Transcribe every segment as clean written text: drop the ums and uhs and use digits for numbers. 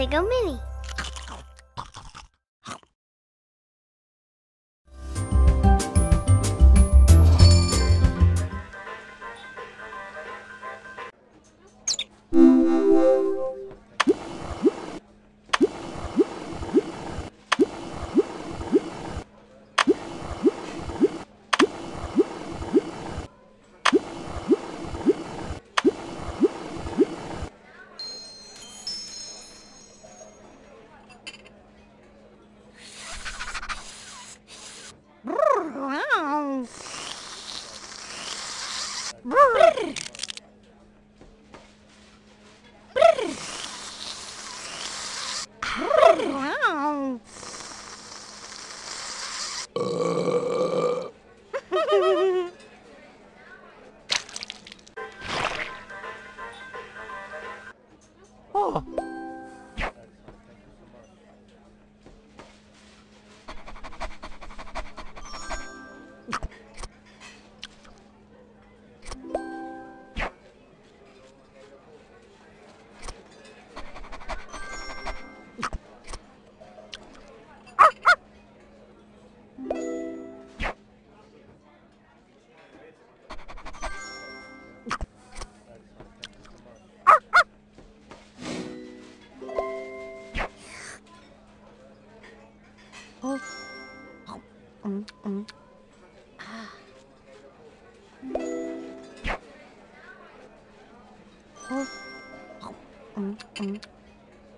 Sego Mini.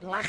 Lach.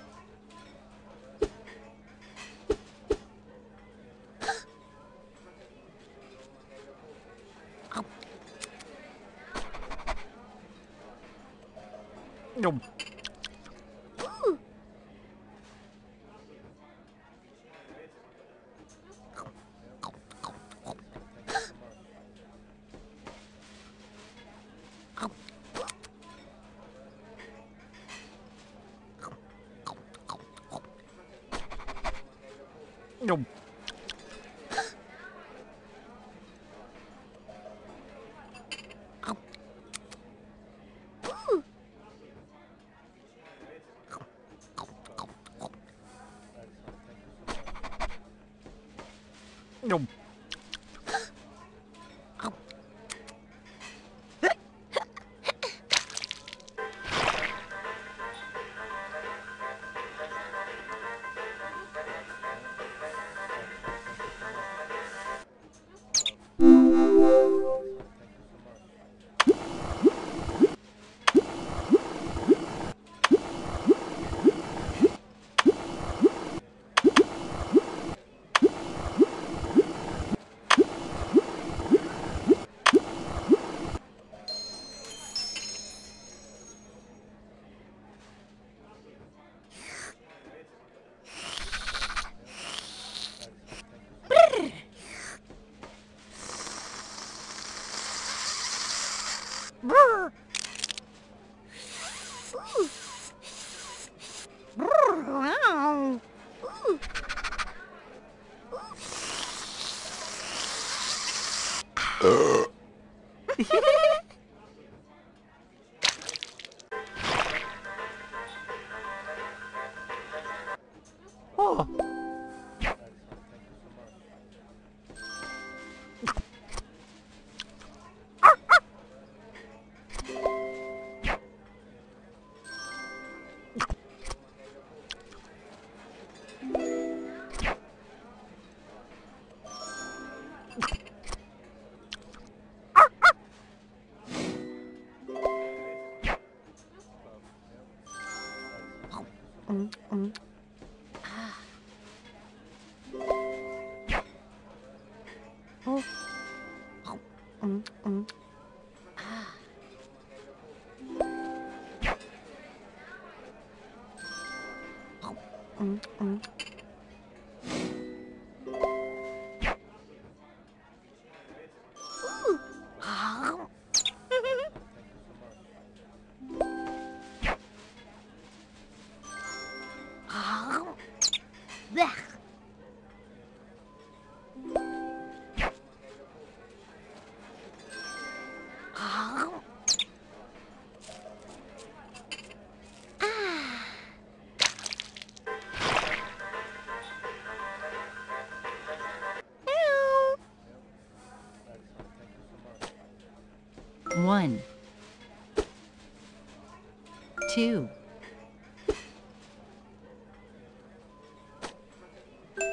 嗯。7,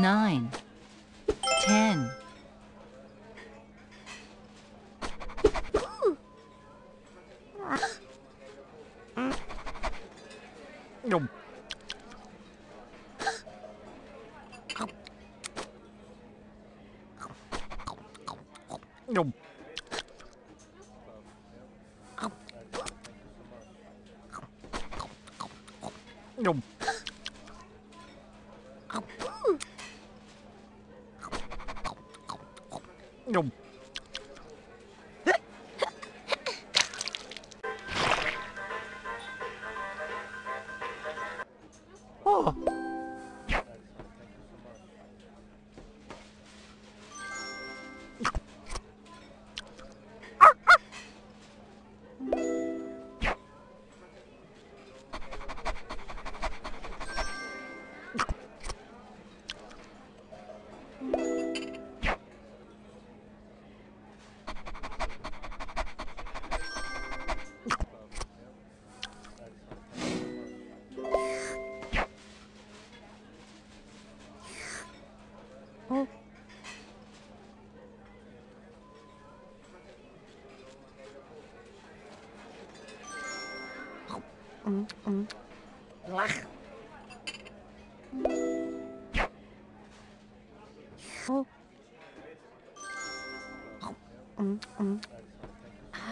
9, 10.